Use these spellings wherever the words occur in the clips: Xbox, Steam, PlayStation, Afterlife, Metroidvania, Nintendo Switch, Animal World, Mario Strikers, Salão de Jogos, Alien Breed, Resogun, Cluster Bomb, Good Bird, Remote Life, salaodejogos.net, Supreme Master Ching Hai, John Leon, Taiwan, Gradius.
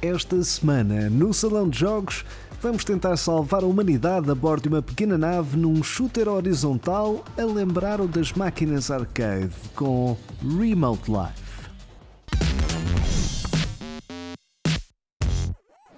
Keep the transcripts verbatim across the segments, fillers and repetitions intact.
Esta semana, no Salão de Jogos, vamos tentar salvar a humanidade a bordo de uma pequena nave num shooter horizontal a lembrar o das máquinas arcade, com Remote Life.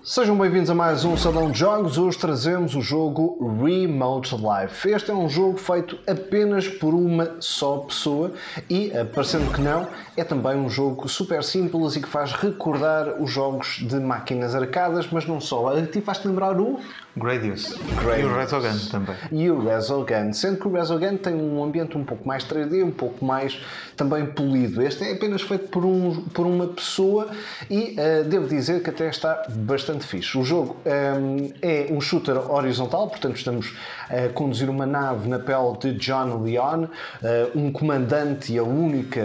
Sejam bem-vindos a mais um Salão de Jogos. Hoje trazemos o jogo Remote Life. Este é um jogo feito apenas por uma só pessoa e, parecendo que não, é também um jogo super simples e que faz recordar os jogos de máquinas arcadas, mas não só. A ti faz-te lembrar o Gradius. Gradius. E o Resogun também. E o Resogun, sendo que o Resogun tem um ambiente um pouco mais três D, um pouco mais também polido. Este é apenas feito por, um, por uma pessoa e uh, devo dizer que até está bastante fixe. O jogo um, é um shooter horizontal, portanto estamos a conduzir uma nave na pele de John Leon, uh, um comandante e a única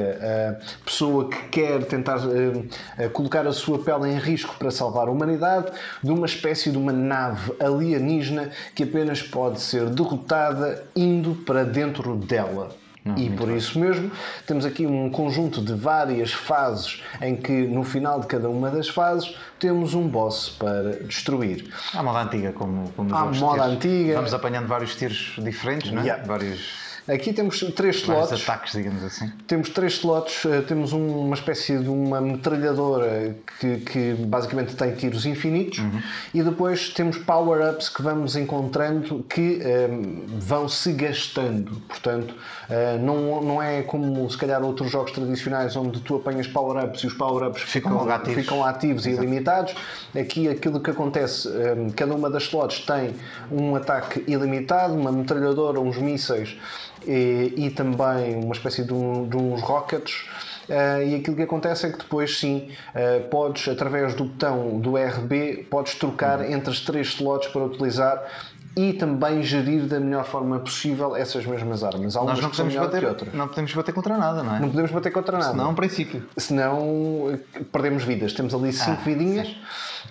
uh, pessoa que quer tentar uh, colocar a sua pele em risco para salvar a humanidade, de uma espécie de uma nave alienígena que apenas pode ser derrotada indo para dentro dela. Não, e por bem. Isso mesmo, temos aqui um conjunto de várias fases em que no final de cada uma das fases temos um boss para destruir. À moda antiga, como, como à moda antiga. Vamos apanhando vários tiros diferentes, não é? Yeah. Vários... Aqui temos três slots, ataques, digamos assim. Temos três slots, temos uma espécie de uma metralhadora que, que basicamente tem tiros infinitos, uhum. E depois temos power-ups que vamos encontrando que um, vão se gastando, portanto uh, não, não é como se calhar outros jogos tradicionais onde tu apanhas power-ups e os power-ups ficam, ficam ativos, ficam ativos e ilimitados. Aqui aquilo que acontece, um, cada uma das slots tem um ataque ilimitado, uma metralhadora, uns mísseis, E, e também uma espécie de, um, de uns rockets, uh, e aquilo que acontece é que depois sim, uh, podes, através do botão do R B, podes trocar uhum. entre as três slots para utilizar e também gerir da melhor forma possível essas mesmas armas. Algumas não podemos bater, não podemos bater contra nada, não é? Não podemos bater contra nada. Senão, em princípio. Senão, perdemos vidas. Temos ali cinco ah, vidinhas.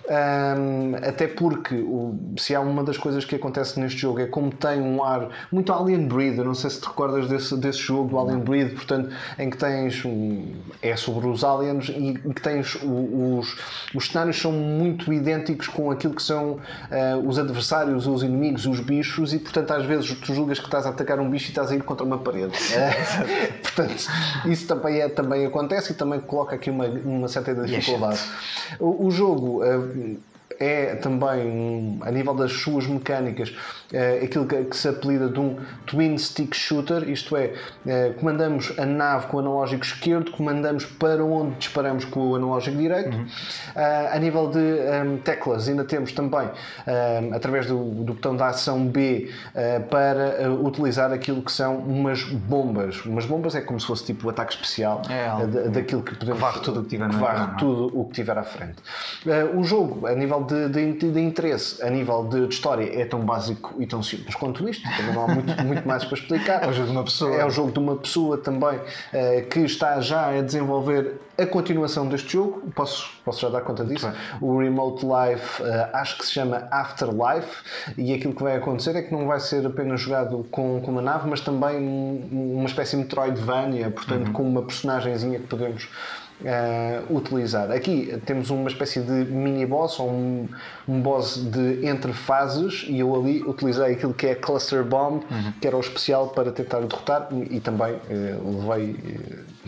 Um, até porque, o, se há uma das coisas que acontece neste jogo, é como tem um ar muito Alien Breed. Eu não sei se te recordas desse, desse jogo, do Alien Breed, portanto, em que tens... Um, é sobre os aliens e que tens... O, os, os cenários são muito idênticos com aquilo que são uh, os adversários, os inimigos, os bichos, e portanto às vezes tu julgas que estás a atacar um bicho e estás a ir contra uma parede. Portanto, isso também, é, também acontece e também coloca aqui uma, uma certa dificuldade. O, o jogo uh, é também, um, a nível das suas mecânicas, uh, aquilo que, que se apelida de um twin stick shooter, isto é, uh, comandamos a nave com o analógico esquerdo, comandamos para onde disparamos com o analógico direito. Uhum. Uh, a nível de um, teclas, ainda temos também, uh, através do, do botão da ação B, uh, para uh, utilizar aquilo que são umas bombas. Umas bombas é como se fosse tipo o ataque especial, é, uh, de, daquilo que podemos... Que varre tudo o que tiver, varre tudo o que tiver à frente. Uh, o jogo, a nível De, de, de interesse, a nível de, de história, é tão básico e tão simples quanto isto. Também não há muito, muito mais para explicar. É o jogo de uma pessoa, é o jogo de uma pessoa também uh, que está já a desenvolver a continuação deste jogo. Posso, posso já dar conta disso? O Remote Life uh, acho que se chama Afterlife, e aquilo que vai acontecer é que não vai ser apenas jogado com, com uma nave, mas também uma espécie de Metroidvania, portanto, uhum. com uma personagenzinha que podemos Uh, utilizar. Aqui temos uma espécie de mini-boss ou um, um boss de entre fases, e eu ali utilizei aquilo que é a Cluster Bomb, uhum. que era o especial para tentar derrotar, e também uh, levei,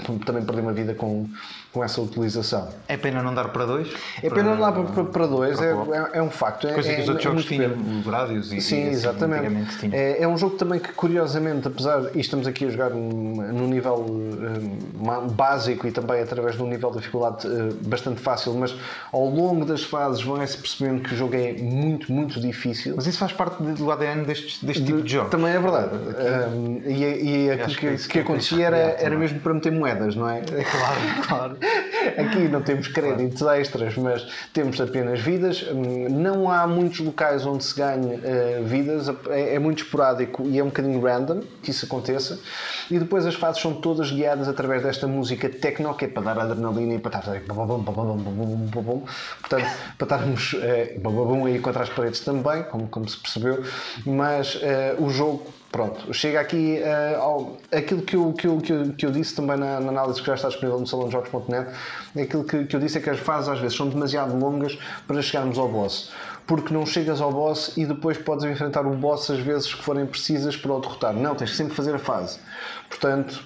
uh, também perdi uma vida com, com essa utilização. É pena não dar para dois? É pena não dar para, para dois, para é, é, é um facto. Coisa é, que os é, outros é jogos tinham, o Gradius e... Sim, e assim, exatamente. É, é um jogo também que, curiosamente, apesar... E estamos aqui a jogar num, num nível um, básico e também através de um nível de dificuldade uh, bastante fácil, mas ao longo das fases vão-se percebendo que o jogo é muito, muito difícil. Mas isso faz parte do A D N deste, deste de, tipo de jogo. Também é verdade. Um, e e aquilo que, que, que acontecia era, era mesmo para meter moedas, não é? É claro, claro. Aqui não temos créditos extras, mas temos apenas vidas. Não há muitos locais onde se ganhe uh, vidas, é, é muito esporádico e é um bocadinho random que isso aconteça. E depois as fases são todas guiadas através desta música techno, que é para dar adrenalina e para estar... Portanto, para estarmos uh, aí contra as paredes também, como, como se percebeu, mas uh, o jogo... Pronto, chega aqui uh, ao, aquilo que eu, que, eu, que, eu, que eu disse também na, na análise que já está disponível no salão de jogos ponto net. Aquilo que, que eu disse é que as fases às vezes são demasiado longas para chegarmos ao boss, porque não chegas ao boss e depois podes enfrentar o boss às vezes que forem precisas para o derrotar. Não, tens que sempre fazer a fase. Portanto,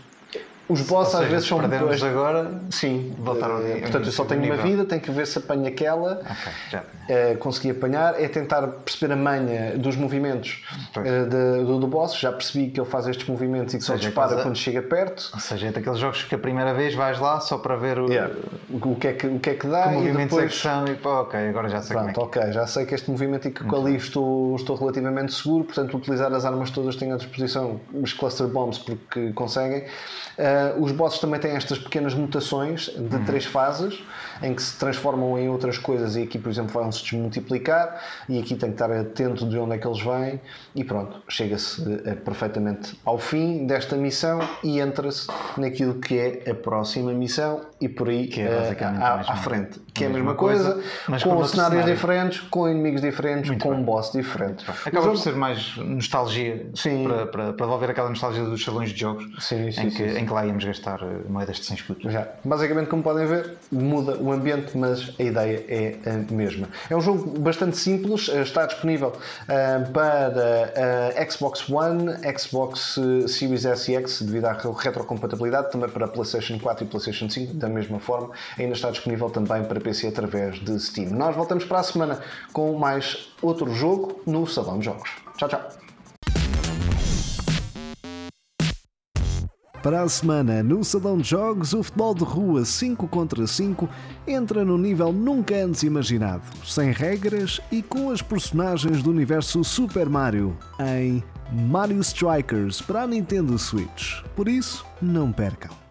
os bosses às vezes são depois... agora sim voltar ao... é, portanto eu só tenho nível. Uma vida, tenho que ver se apanho aquela. Okay, já. É, consegui apanhar, é tentar perceber a manha dos movimentos é, de, do, do boss. Já percebi que ele faz estes movimentos e que ou só seja, dispara coisa... quando chega perto, ou seja, é daqueles jogos que a primeira vez vais lá só para ver o, yeah. o, que, é que, o que é que dá, que e depois são, e pô, ok, agora já sei. Pronto, como é que... ok, já sei que este movimento e que uhum. ali estou, estou relativamente seguro, portanto utilizar as armas todas que tenho à disposição, os cluster bombs, porque conseguem. Uh, Uh, os bosses também têm estas pequenas mutações de uhum. três fases, em que se transformam em outras coisas e aqui, por exemplo, vão-se desmultiplicar e aqui tem que estar atento de onde é que eles vêm e pronto, chega-se uh, perfeitamente ao fim desta missão e entra-se naquilo que é a próxima missão e por aí que é uh, à, à frente, que é a mesma coisa, coisa mas com cenários cenário. diferentes, com inimigos diferentes, muito com bem. um boss diferente. Acaba jogo... por ser mais nostalgia, sim. Para, para, para devolver aquela nostalgia dos salões de jogos, sim, sim, em, que, sim, sim. em que lá íamos gastar moedas de cem escudos. Já. Basicamente, como podem ver, muda o ambiente, mas a ideia é a mesma. É um jogo bastante simples, está disponível uh, para uh, Xbox One, Xbox Series S e X, devido à retrocompatibilidade, também para PlayStation quatro e PlayStation cinco, da mesma forma. Ainda está disponível também para P C através de Steam. Nós voltamos para a semana com mais outro jogo no Salão de Jogos. Tchau, tchau! Para a semana, no Salão de Jogos, o futebol de rua cinco contra cinco entra num nível nunca antes imaginado, sem regras e com as personagens do universo Super Mario, em Mario Strikers para a Nintendo Switch. Por isso, não percam!